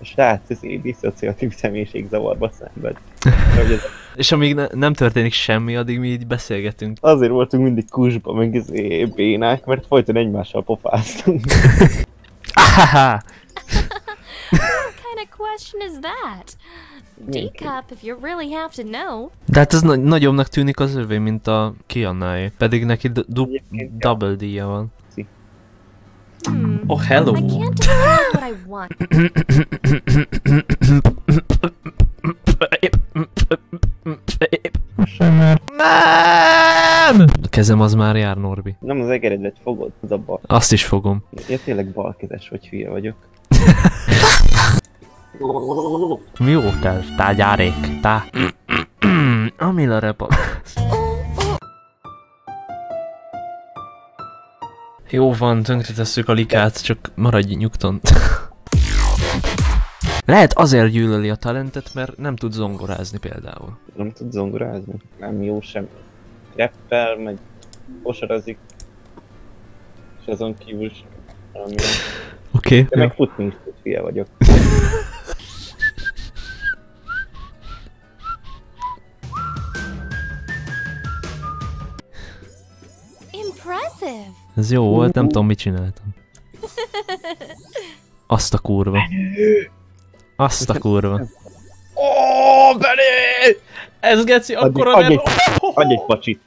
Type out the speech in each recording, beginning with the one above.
a srác diszociatív személyiségzavarba szenved. És amíg nem történik semmi, addig mi így beszélgetünk. Azért voltunk mindig kusba, meg bénák, mert folyton egymással pofáztunk. Ahaha! De hát ez nagyobbnak tűnik az örvény, mint a Kiannáé. Pedig neki double D-ja van. Oh, hello! Nem! A kezem az már jár, Norbi. Nem, az egeredet fogod, az a bal. Azt is fogom. Én tényleg balkezes, hogy hülye vagyok. Mi óta tágyárék? Tá... Amila repa... Jó van, tönkretesszük a likát, csak maradj nyugton. Lehet azért gyűlöli a talentet, mert nem tud zongorázni például. Nem tud zongorázni? Nem jó sem. Rappel, meg kosarazik. És azon kívül sem. Oké. Okay, de meg futni is tud, fia vagyok. Impressive! Ez jó volt, nem tudom, mit csináltam. Azt a kurva. Azt a kurva. Ó, belé! Ez geci, akkora nem... Adj egy pacsit.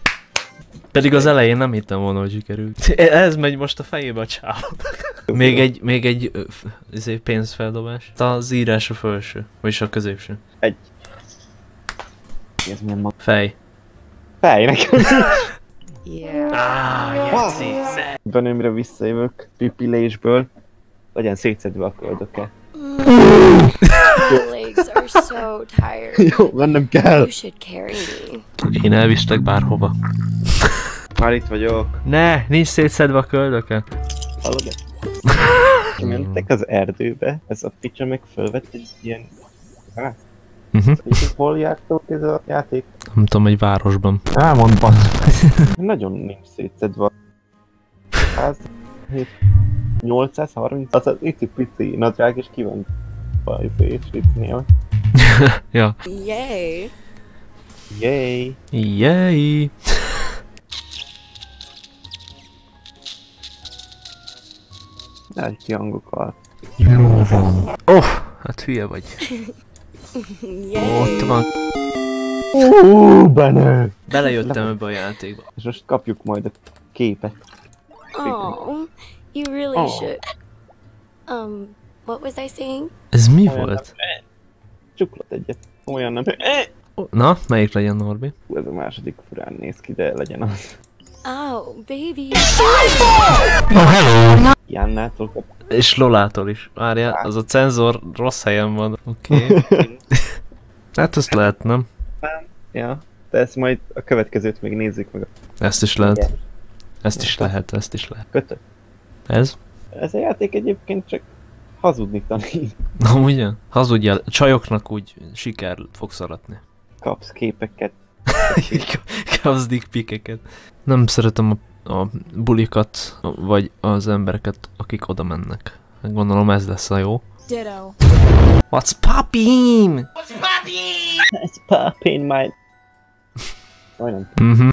Pedig az elején nem hittem volna, hogy sikerült. Ez megy most a fejébe a csávnak. Még egy pénzfeldobás. Az írás a felső, vagyis a középső. Egy. Ez milyen ma... Fej. Fej nekem. Benőmre visszajövök, pipilésből. Legyen szétszedve a köldöke. Jó, mennem kell. Én elviszlek bárhova. Már itt vagyok. Ne, nincs szétszedve a köldöke. Hallod-e? Mentek az erdőbe, ez a picsa meg fölvett egy ilyen... Hát? Hol jártok ez a játék? Nem tudom, egy városban. Á, mondd be. Nagyon nincs szétszedve a... 830, az az icipici nadrág és ki van bajzó és ritnél. Ja. Yay! Yay! Yay! Nagy kihangokkal. Jó van. Oh, hát hülye vagy. Ott van. Benő! Belejöttem ebbe a játékba. És most kapjuk majd a képet. Oh, you really should. What was I saying? Ez mi volt? Csuklat egyet. Olyan nem. Na, melyik legyen, Norbi? Ez a második furán néz ki, de legyen az. Oh, baby. Oh, hello! Jannától kapott. És Lolától is. Várjál, az a cenzor rossz helyen van. Oké. Hát ezt lehet, nem? Ja, de ezt majd a következőt még nézzük meg. Ezt is lehet. Ezt is lehet, ezt is lehet. Kötök. Ez? Ez a játék egyébként csak hazudni tanít. Na ugye? Hazudjál. Csajoknak úgy siker fogsz aratni. Kapsz képeket. Kapsz dickpikeket. Nem szeretem a bulikat, vagy az embereket, akik oda mennek. Gondolom ez lesz a jó. Ditto. What's poppin'? What's poppin'? What's poppin', my... Olyan. Mhm.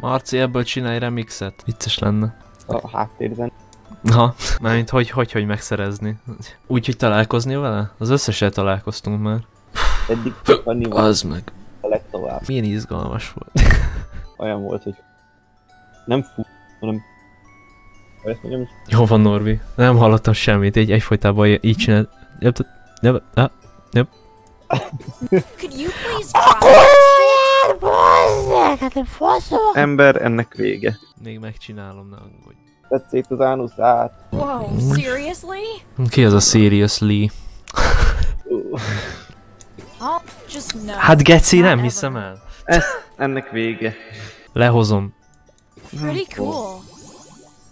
Marci, ebből csinálj remixet. Vicces lenne. A háttérzen. Ha, mármint hogy megszerezni. Úgy, hogy találkozni vele? Az összessel találkoztunk már. Eddig csak annyival. Az meg. A legtovább. Milyen izgalmas volt. Olyan volt, hogy nem fú, hanem... Ezt mondjam is. Jó van, Norbi. Nem hallottam semmit, egyfolytában így csinált. Ember, ennek vége. Még megcsinálom, ne aggódj. Tetszét az ánuszát. Wow, seriously? Ki az a seriously? Hát geci, nem hiszem el. Ez, ennek vége. Lehozom. Pretty cool.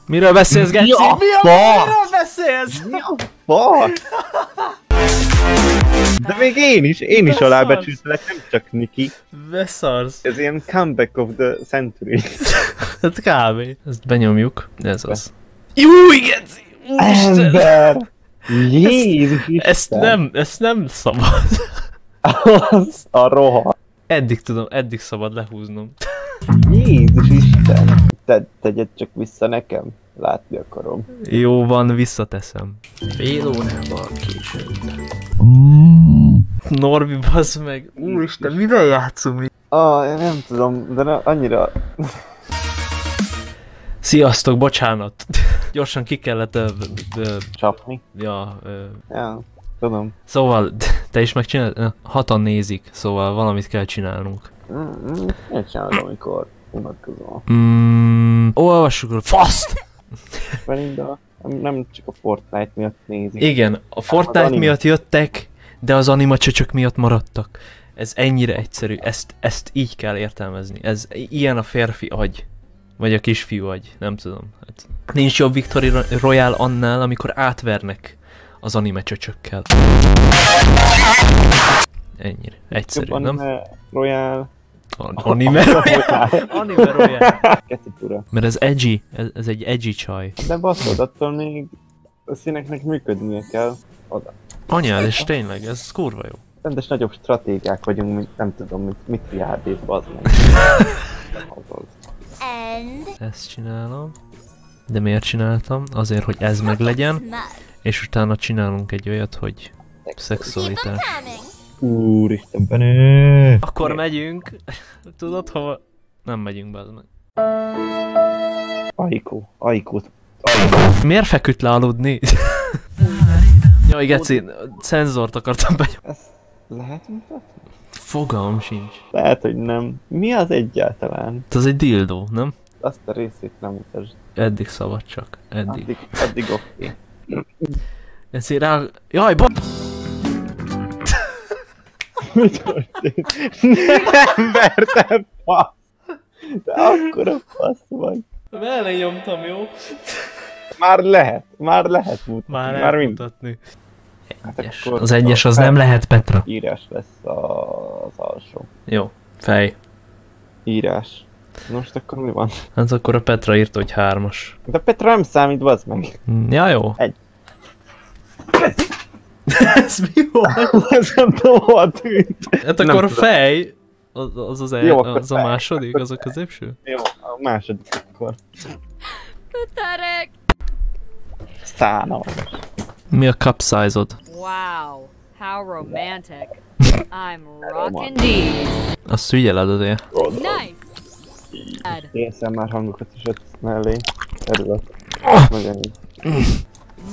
Miről beszélsz, geci? Miről beszélsz? Mi a far? De még én is alábecsültelek, nem csak Niki. Beszarsz. Ez ilyen comeback of the century. Hát kb. Ezt benyomjuk, ez az. Jó, igen! Ember! Jézus Isten! Ezt nem szabad. Az a rohadt. Eddig szabad lehúznom. Jézus Isten! Tegyed csak vissza nekem. Látni akarom. Jó van, visszateszem. Fél órával később. Norbi, bazd meg! Úristen, mivel játszunk mi? Én nem tudom, de annyira... Sziasztok, bocsánat! Gyorsan ki kellett... Csapni? Ja... Ja, tudom. Szóval, te is megcsinálod? Hatan nézik, szóval valamit kell csinálnunk. Én csinálod, amikor unatkozom. Olvassuk a faszt! Belinda, nem csak a Fortnite miatt nézik. Igen, a Fortnite miatt jöttek, de az animacsöcsök miatt maradtak. Ez ennyire egyszerű, ezt így kell értelmezni. Ez ilyen a férfi agy. Vagy a kisfiú agy, nem tudom. Hát, nincs jobb Victory Royale annál, amikor átvernek az animecsöcsökkel. Ennyire egyszerű, jobb nem? Royale. Anime Royale. Anime Royale. Mert ez edgy, ez egy edgy csaj. De baszod, attól még a színeknek működnie kell oda. Anyád, és tényleg, ez kurva jó. Rendes nagyobb stratégiák vagyunk, mint nem tudom, mit játékba az meg. Ezt csinálom. De miért csináltam? Azért, hogy ez meglegyen. És utána csinálunk egy olyat, hogy szexualitás. Úristen, benő! Akkor megyünk. Tudod, hova? Nem megyünk be, az meg. Ajkó. Miért feküdt le aludni? Jaj, geci, szenzort akartam benyomni. Ezt lehet mutatni? Fogalm sincs. Lehet, hogy nem. Mi az egyáltalán? Ez egy dildó, nem? Azt a részét nem mutasd. Eddig szabad csak. Eddig oké. Ezért rá... Jaj, mi történt? Nem vertem, fasz! De akkora fasz vagy. Vele nyomtam, jó? Már lehet mutatni. Már mutatni. Hát az egyes az nem lehet, Petra. Írás lesz az alsó. Jó, fej. Írás. Most akkor mi van? Hát akkor a Petra írt, hogy 3-as. De Petra nem számít, bazd meg. Ja, jó. Egy. Ez mi volt? Ez nem tudom, hol tűnt. Hát akkor a fej, az a második, az a középső? Jó, a második akkor. Kutarek! Szánalmas. Mi a cup size-od? Wow, how romantic. I'm rockin' these. Azt ügyeled azért. Nice! Észem már hangokat is ott mellé. Erről.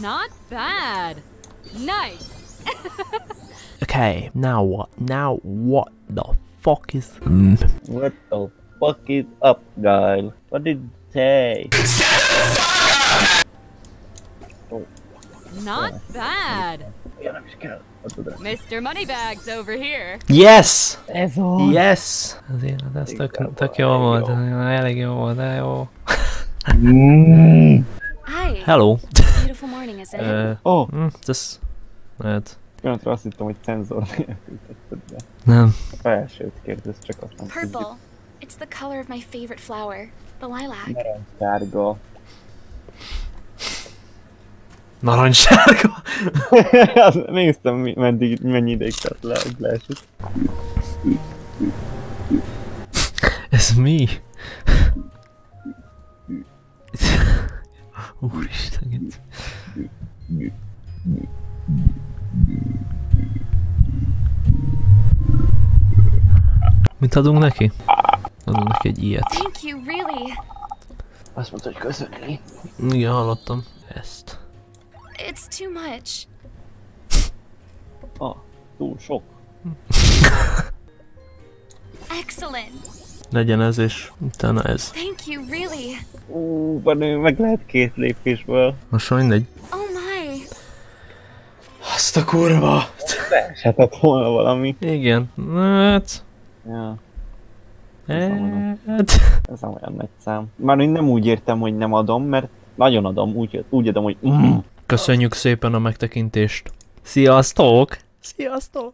Not bad. Nice! Okay, now what the fuck is... What the fuck is up, guys? What did you say? Oh. Not bad! Yeah, Mr. Moneybags over here! Yes! Ez volt! Yes! Ez tök jó volt, elég jó volt, de jó. Hello! Beautiful morning, isn't it? Oh! Just... Lehet. Pillanatra azt hittem, hogy szenzor nélkül tetted be. Nem. A felsőt kérdez, csak azt nem tudjuk. Purple. It's the color of my favorite flower. The lilac. Narancssárga. Narancssárga? Néztem, mennyi ideig tart le, hogy leesik. Ez mi? Úristen. Mit adunk neki? Adunk neki egy ilyet. Thank you, really. Azt mondta, hogy köszönni. Igen, hallottam ezt. It's too much. Túl sok. Excellent. Legyen ez és utána ez. Thank you, really. Benő, meg lehet két lépésből. Most mindegy. Azt a kurva! Leeshetett volna valami. Igen. Hát... Ja. Ez nem olyan nagy szám. Már én nem úgy értem, hogy nem adom, mert nagyon adom. Úgy adom, hogy... Köszönjük szépen a megtekintést. Sziasztok! Sziasztok!